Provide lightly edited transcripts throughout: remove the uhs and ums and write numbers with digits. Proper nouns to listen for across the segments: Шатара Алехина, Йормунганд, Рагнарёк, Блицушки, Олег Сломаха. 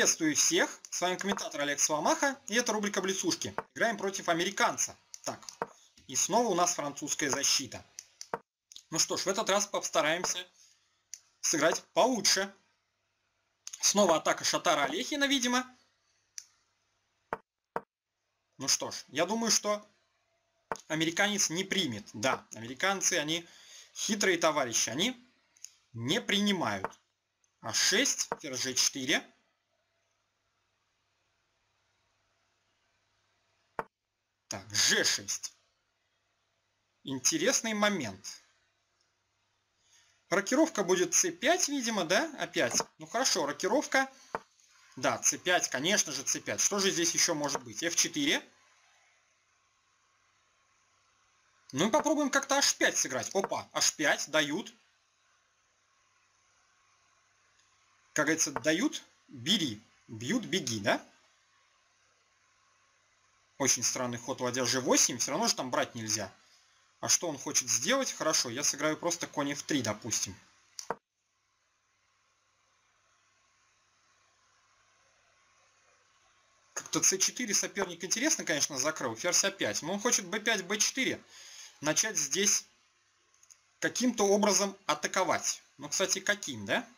Приветствую всех, с вами комментатор Олег Сломаха, и это рубрика «Блицушки». Играем против американца. Так, и снова у нас французская защита. Ну что ж, в этот раз постараемся сыграть получше. Снова атака Шатара Алехина, видимо. Ну что ж, я думаю, что американец не примет. Да, американцы, они хитрые товарищи, они не принимают. А6, G4. Так, G6. Интересный момент. Рокировка будет C5, видимо, да? Опять. Ну хорошо, рокировка. Да, C5, конечно же, C5. Что же здесь еще может быть? F4. Ну и попробуем как-то H5 сыграть. Опа, H5 дают. Как говорится, дают, бери. Бьют, беги, да? Очень странный ход, ладья G8. Все равно же там брать нельзя. А что он хочет сделать? Хорошо, я сыграю просто конь F3, допустим. Как-то C4 соперник интересно, конечно, закрыл. Ферзь A5. Но он хочет B5, B4. Начать здесь каким-то образом атаковать. Ну, кстати, каким, да?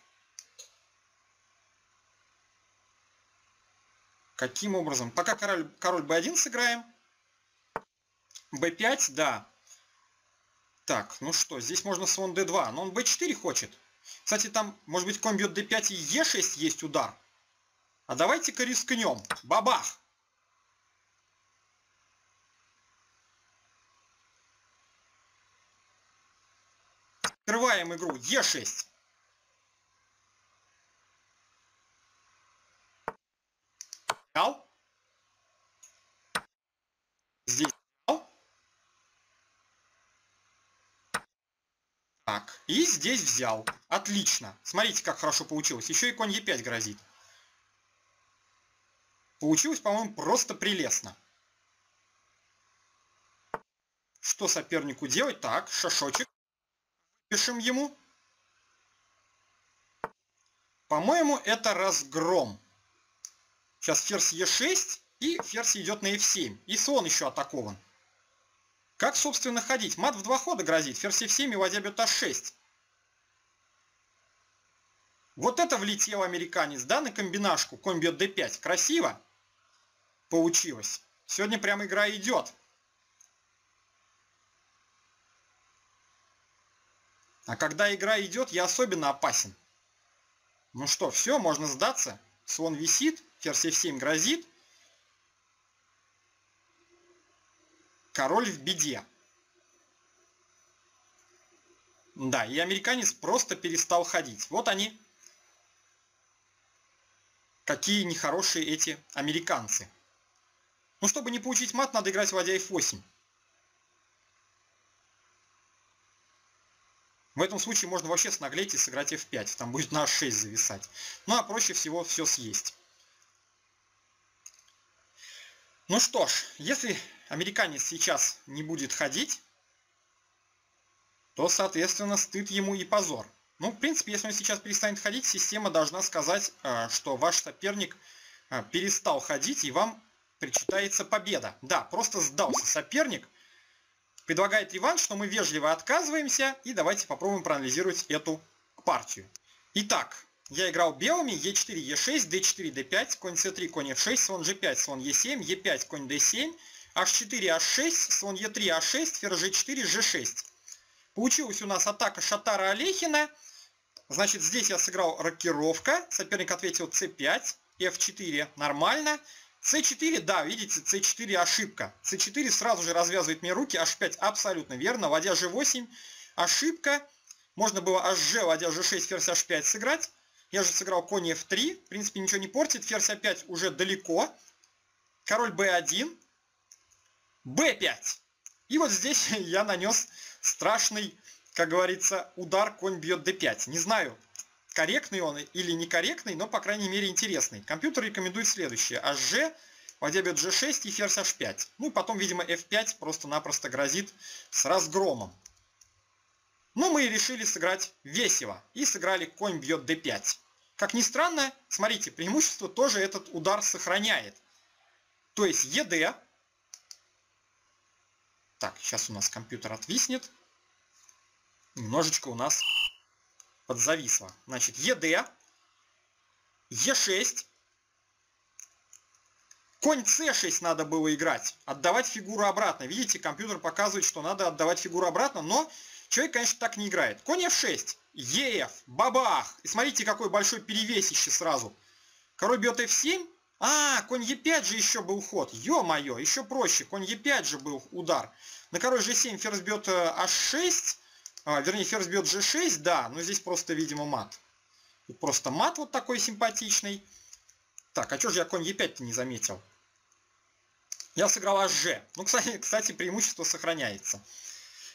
Каким образом? Пока король b1 сыграем. b5, да. Так, ну что, здесь можно слон d2, но он b4 хочет. Кстати, там, может быть, конь бьет d5 и e6 есть удар. А давайте-ка рискнем. Бабах! Открываем игру. e6. Здесь. Так. И здесь взял. Отлично. Смотрите, как хорошо получилось. Еще и конь Е5 грозит. Получилось, по-моему, просто прелестно. Что сопернику делать? Так, шашочек. Пишем ему. По-моему, это разгром. Сейчас ферзь Е6, и ферзь идет на F7. И слон еще атакован. Как, собственно, ходить? Мат в два хода грозит. Ферзь F7 и ладья бьет А6. Вот это влетел американец, да, на комбинашку. Конь бьет D5. Красиво получилось. Сегодня прям игра идет. А когда игра идет, я особенно опасен. Ну что, все, можно сдаться. Слон висит, ферзь F7 грозит. Король в беде. Да, и американец просто перестал ходить. Вот они, какие нехорошие эти американцы. Ну, чтобы не получить мат, надо играть ладья F8. В этом случае можно вообще снаглеть и сыграть F5. Там будет на H6 зависать. Ну, а проще всего все съесть. Ну что ж, если американец сейчас не будет ходить, то, соответственно, стыд ему и позор. Ну, в принципе, если он сейчас перестанет ходить, система должна сказать, что ваш соперник перестал ходить, и вам причитается победа. Да, просто сдался соперник. Предлагает реванш, что мы вежливо отказываемся, и давайте попробуем проанализировать эту партию. Итак, я играл белыми, Е4, Е6, Д4, Д5, конь С3, конь Ф6, слон Ж5, слон Е7, Е5, конь Д7, H4, H6, слон Е3, H6, ферзь G4, G6. Получилась у нас атака Шатара Алехина. Значит, здесь я сыграл рокировка, соперник ответил С5, F4, нормально. С4, да, видите, С4 ошибка. С4 сразу же развязывает мне руки, H5 абсолютно верно, ладья G8, ошибка. Можно было HG, ладья G6, ферзь H5 сыграть. Я же сыграл конь F3, в принципе ничего не портит, ферзь A5 уже далеко. Король B1, B5. И вот здесь я нанес страшный, как говорится, удар, конь бьет D5. Не знаю, корректный он или некорректный, но, по крайней мере, интересный. Компьютер рекомендует следующее. HG, ладья бьет G6 и ферзь H5. Ну и потом, видимо, F5 просто-напросто грозит с разгромом. Но мы решили сыграть весело. И сыграли конь бьет D5. Как ни странно, смотрите, преимущество тоже этот удар сохраняет. То есть ЕД. Так, сейчас у нас компьютер отвиснет. Немножечко у нас подзависло. Значит, ЕД, Е6. Конь С6 надо было играть. Отдавать фигуру обратно. Видите, компьютер показывает, что надо отдавать фигуру обратно, но человек, конечно, так не играет. Конь F6. ЕФ. Бабах. И смотрите, какой большой перевесище сразу. Король бьет F7. А, конь Е5 же еще был ход. Ё-моё, еще проще. Конь Е5 же был удар. На король G7 ферзь бьет H6. Вернее, ферзь бьет G6, да. Но здесь просто, видимо, мат. Тут просто мат вот такой симпатичный. Так, а что же я конь Е5-то не заметил? Я сыграл hg. Ну, кстати, преимущество сохраняется.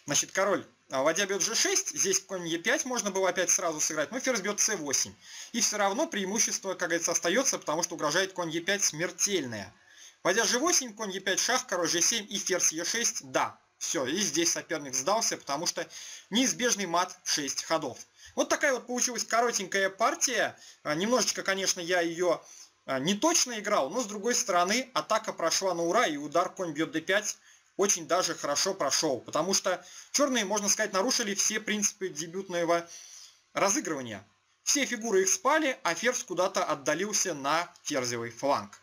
Значит, король, ладья бьет g6, здесь конь e5 можно было опять сразу сыграть, но ферзь бьет c8. И все равно преимущество, как говорится, остается, потому что угрожает конь e5 смертельное. Ладья g8, конь e5, шах, король g7 и ферзь e6, да. Все, и здесь соперник сдался, потому что неизбежный мат в 6 ходов. Вот такая вот получилась коротенькая партия. Немножечко, конечно, я ее не точно играл, но с другой стороны атака прошла на ура, и удар конь бьет d5 очень даже хорошо прошел, потому что черные, можно сказать, нарушили все принципы дебютного разыгрывания. Все фигуры их спали, а ферзь куда-то отдалился на ферзевый фланг.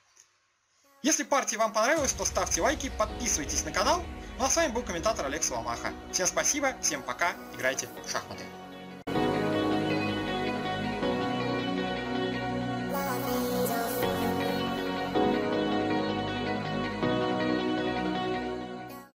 Если партия вам понравилась, то ставьте лайки, подписывайтесь на канал. Ну а с вами был комментатор Олег Сломаха. Всем спасибо, всем пока, играйте в шахматы.